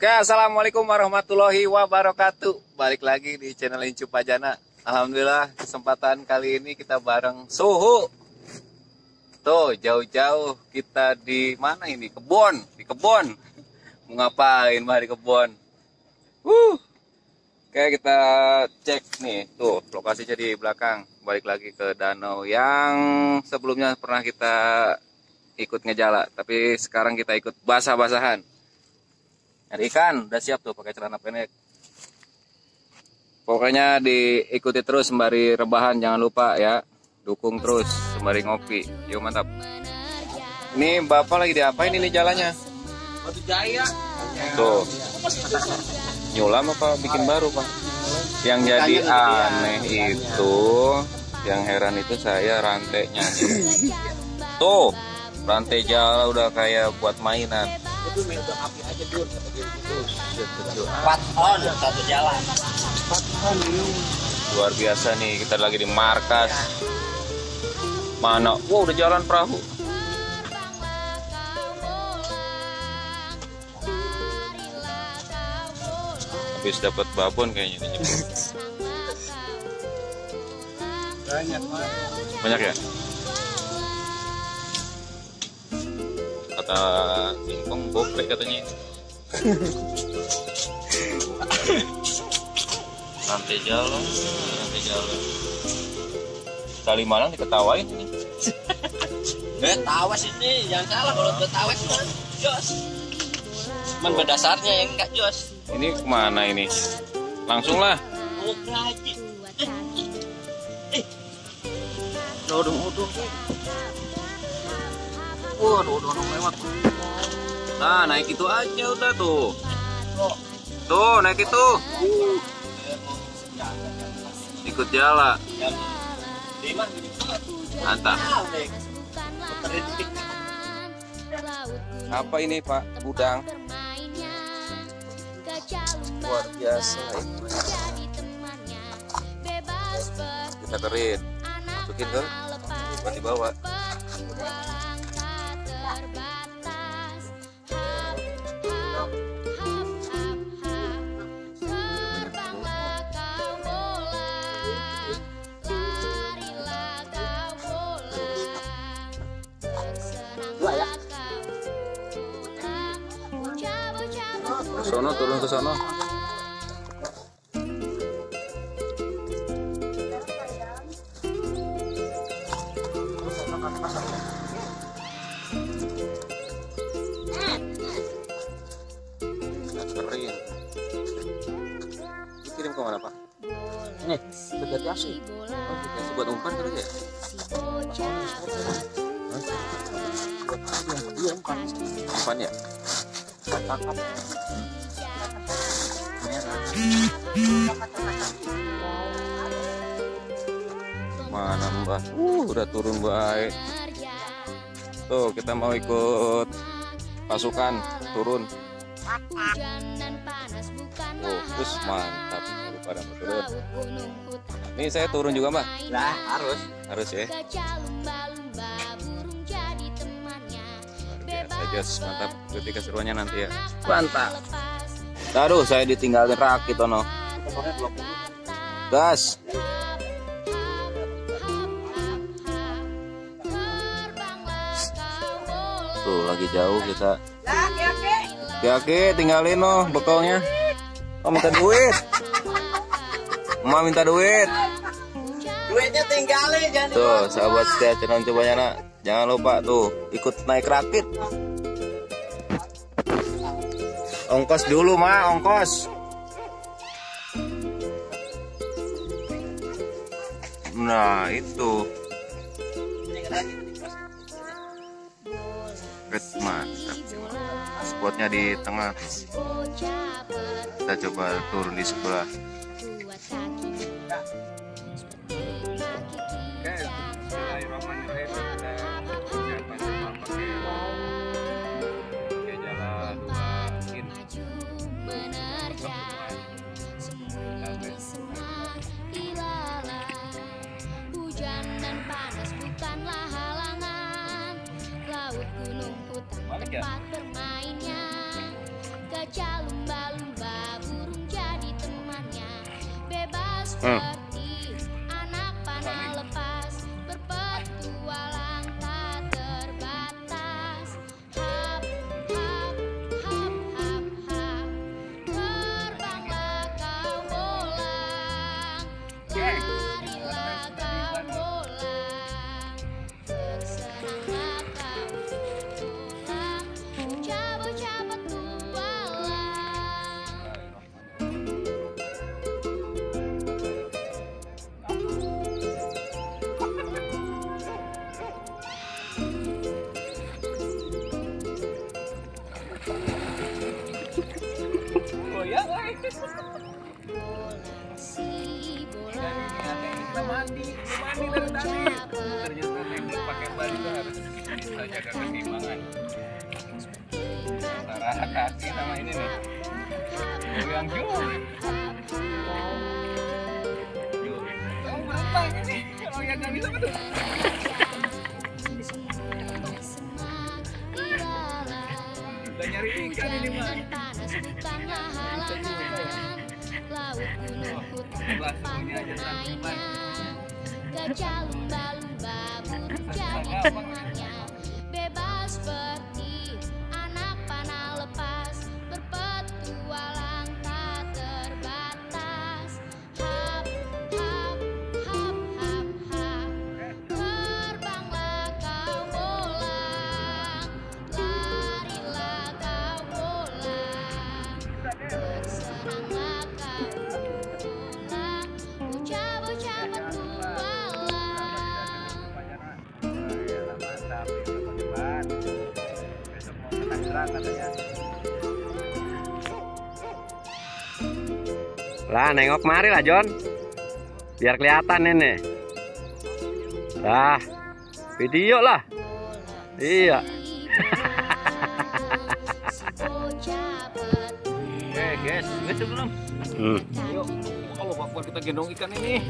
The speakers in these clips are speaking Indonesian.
Oke, assalamualaikum warahmatullahi wabarakatuh. Balik lagi di channel Incu Pa Jana. Alhamdulillah kesempatan kali ini kita bareng Suhu. Tuh jauh-jauh kita di mana ini? Kebon, di kebon. Mau ngapain mah di kebon? Oke, kita cek nih. Tuh lokasi jadi belakang. Balik lagi ke danau yang sebelumnya pernah kita ikut ngejala, tapi sekarang kita ikut basah-basahan. Nyari ikan, udah siap tuh pakai celana pendek. Pokoknya diikuti terus sembari rebahan, jangan lupa ya. Dukung terus sembari ngopi. Yuk mantap. Ini bapak lagi diapain ini jalannya? Batu jaya. Tuh. Nyulam apa bikin baru pak? Yang jadi aneh itu, yang heran itu saya rantainya. Tuh, rantai jala udah kayak buat mainan. Itu main ke api aja dulu, gitu. 4 ton satu jalan. 4 ton. Luar biasa nih, kita lagi di markas. Mana? Wow, udah jalan perahu. Habis dapat babon kayaknya ini. Banyak banget. Banyak ya? Singkong boplek katanya. Rantai jala. Kali Malang diketawain ini. Tawas ini, jangan salah kalau ketawas kan jos. Cuman berdasarnya yang enggak jos. Ini kemana ini? Langsung lah. Waduh. Waduh, lewat. Nah, naik itu aja udah tuh. Tuh, naik itu. Ikut jala. Mantap. Apa ini pak? Gudang. Luar biasa. Kita kerin. Masukin ke buat dibawa. Sono turun ke sana. Keren. Dikirim ke mana pak? Ini berarti asli. Oh, kita buat umpan kali ya. Iya umpan ya. Tangkap. Mana mbak? Udah turun baik. Tuh kita mau ikut pasukan turun. Terus mantap. Pada mau turun. Ini saya turun juga mbak. Nah harus ya. Yes, mantap. Berarti keseruannya nanti ya. Mantap. Aduh, saya ditinggalin rakit ono. Gas. Tuh, lagi jauh kita. Oke, tinggalin noh bekalnya. Oh, minta duit. Mama minta duit. Duitnya tinggalin jangan. Tuh, sahabat setia channel Incu Pa Jana. Jangan lupa tuh ikut naik rakit. Ongkos dulu mah, ongkos. Nah itu mantap. Spotnya di tengah. Kita coba turun di sebelah. Balik ya. Anak panah lepas, berpetualang tak terbatas. Hap, hap, hap, hap, hap, terbanglah kau bolang, larilah kau bolang, tersenanglah kau pulang, cabut-cabut tualang. Bola si bola, ternyata teknik pakai bali itu harus kita jaga keseimbangan antara kaki sama ini nih. Goyang juga. Kamu berentang ini, kalau yang nggak bisa betul. Kita nyari ikan ini mah. Tanah halangan, laut gunung hutan pantainya, gajah lumba-lumba butuh jadi temannya. Bebas seperti anak panah lepas, berpetualang tak terbatas. Hap, hap, hap, hap, hap, terbanglah kau bolang, larilah kau bolang, bersenanglah kau pulang, ucap-ucap tualang. Mantap, hebat. Besok mau ke Tangerang katanya. Lah nengok mari lah Jon, biar kelihatan ini. Lah video lah. Iya. Eh guys, ngecer belum? Yuk, kalau waktu kita gendong ikan ini.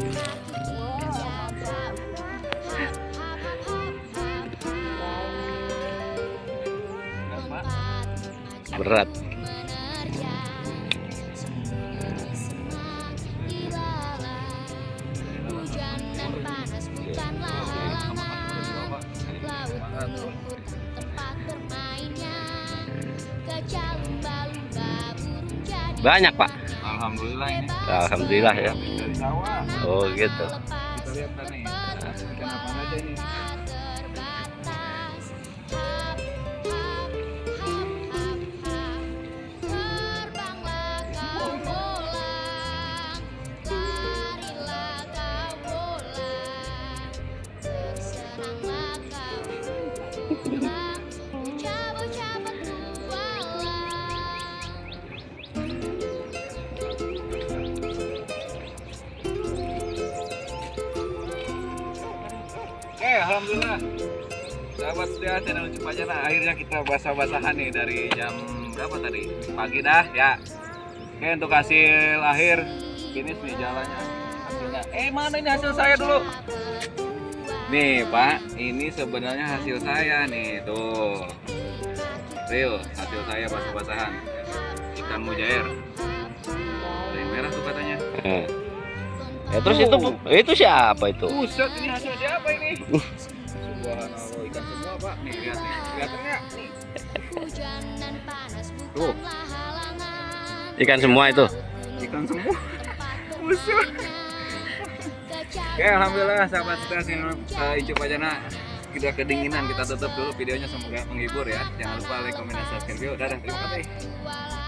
Berat. Hujan dan panas bukanlah halangan, laut menumput tempat bermainnya, gajah lumba-lumba burung jadi Banyak Pak. Alhamdulillah ini. Alhamdulillah ya. Dari sawah. Oh gitu. Kita lihat nih. Ikan apa aja ini? terbatas. Hap, hap, hap, hap, hap, terbanglah kau bolang, larilah kau bolang, terseranglah kau pulang, cabut-cabut tualang. Oke, alhamdulillah. Sahabat setia channel Incu Pa Jana, akhirnya kita basah-basahan nih dari jam berapa tadi? Pagi dah ya. Oke, untuk hasil akhir finish nih jalannya. Hasilnya. Mana ini hasil saya dulu? Nih, Pak, ini sebenarnya hasil saya nih, tuh. Real, hasil saya basah-basahan. Ikan mujair. Dari merah tuh katanya. Ya terus itu siapa itu? Buset, ini hasil siapa ini? Subhanallah, ikan semua Pak. Nih lihat nih, kelihatan nggak? Hujan dan panas bukanlah halangan. Ikan semua itu. Ikan semua. Buset. Oke, alhamdulillah sahabat setia Incu Pa Jana, kita kedinginan, kita tutup dulu videonya, semoga menghibur ya. Jangan lupa like, comment, dan subscribe. Dadah, terima kasih.